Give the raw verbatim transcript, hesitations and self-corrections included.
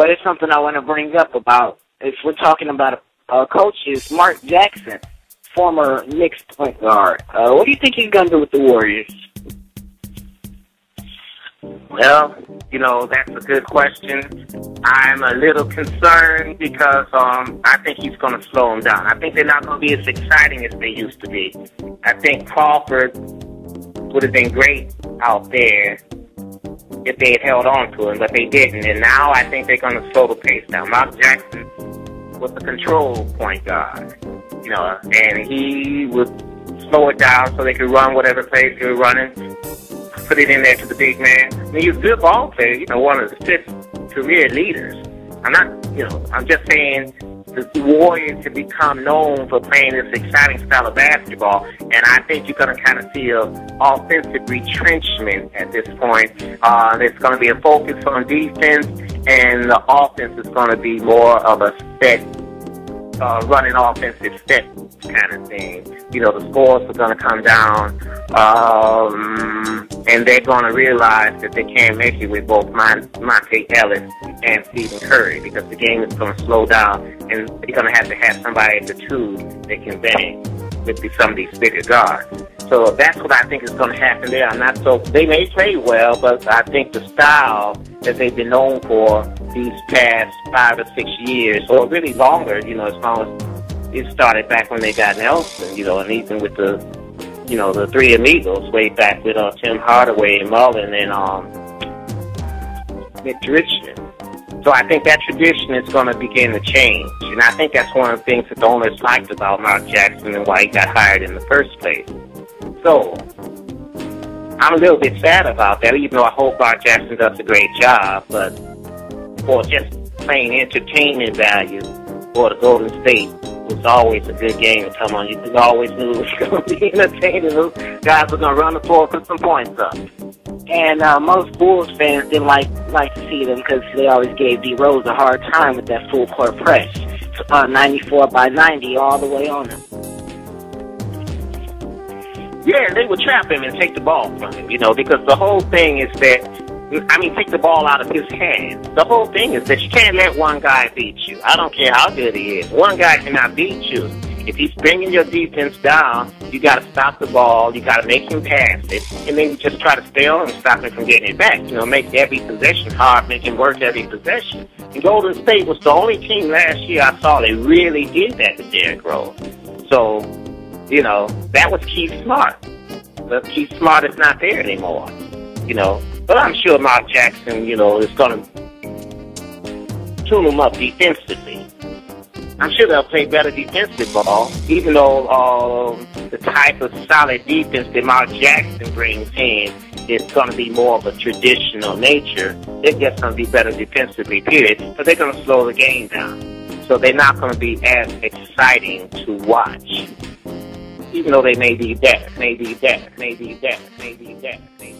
But it's something I want to bring up about, if we're talking about a, a coach, is Mark Jackson, former Knicks point guard. Uh, what do you think he's going to do with the Warriors? Well, you know, that's a good question. I'm a little concerned because um, I think he's going to slow them down. I think they're not going to be as exciting as they used to be. I think Crawford would have been great out there if they had held on to him, but they didn't. And now I think they're going to slow the pace down. Mark Jackson was a control point guard, you know, and he would slow it down so they could run whatever plays they were running, put it in there to the big man. I mean, he's a good ball player, you know, one of the fifth career leaders. I'm not, you know, I'm just saying the Warriors have become known for playing this exciting style of basketball, and I think you're going to kind of see an offensive retrenchment at this point. Uh, there's going to be a focus on defense, and the offense is going to be more of a set, uh, running offensive set kind of thing. You know, the scores are going to come down, um, and they're going to realize that they can't make it with both Monta Ellis and Stephen Curry, because the game is going to slow down, and they're going to have to have somebody at the two that can bang with some of these bigger guards. So that's what I think is going to happen there. I'm not so they may play well, but I think the style that they've been known for these past five or six years, or really longer, you know, as long as it started back when they got Nelson, you know, and even with the, you know, the three amigos way back with uh, Tim Hardaway and Mullen and um, Mitch Richmond. So I think that tradition is going to begin to change, and I think that's one of the things that the owners liked about Mark Jackson and why he got hired in the first place. So I'm a little bit sad about that, even though I hope Mark Jackson does a great job, but for just plain entertainment value for the Golden State, it's always a good game to come on. You always knew it was going to be entertaining. Those guys were going to run the floor and put some points up. And uh, most Bulls fans didn't like like to see them because they always gave D. Rose a hard time with that full court press, uh, ninety-four by ninety all the way on him. Yeah, they would trap him and take the ball from him, you know, because the whole thing is that, I mean, take the ball out of his hands. The whole thing is that you can't let one guy beat you. I don't care how good he is. One guy cannot beat you. If he's bringing your defense down, you got to stop the ball. You got to make him pass it. And then you just try to stay on and stop him from getting it back. You know, make every possession hard, make him work every possession. And Golden State was the only team last year I saw that really did that to Derrick Rose. So, you know, that was Keith Smart. But Keith Smart is not there anymore, you know. But I'm sure Mark Jackson, you know, is going to tune him up defensively. I'm sure they'll play better defensive ball, even though uh, the type of solid defense that Mark Jackson brings in is going to be more of a traditional nature. They're just going to be better defensively, period. But they're going to slow the game down. So they're not going to be as exciting to watch, even though they may be better, may be better, may be better, may be better, may be better.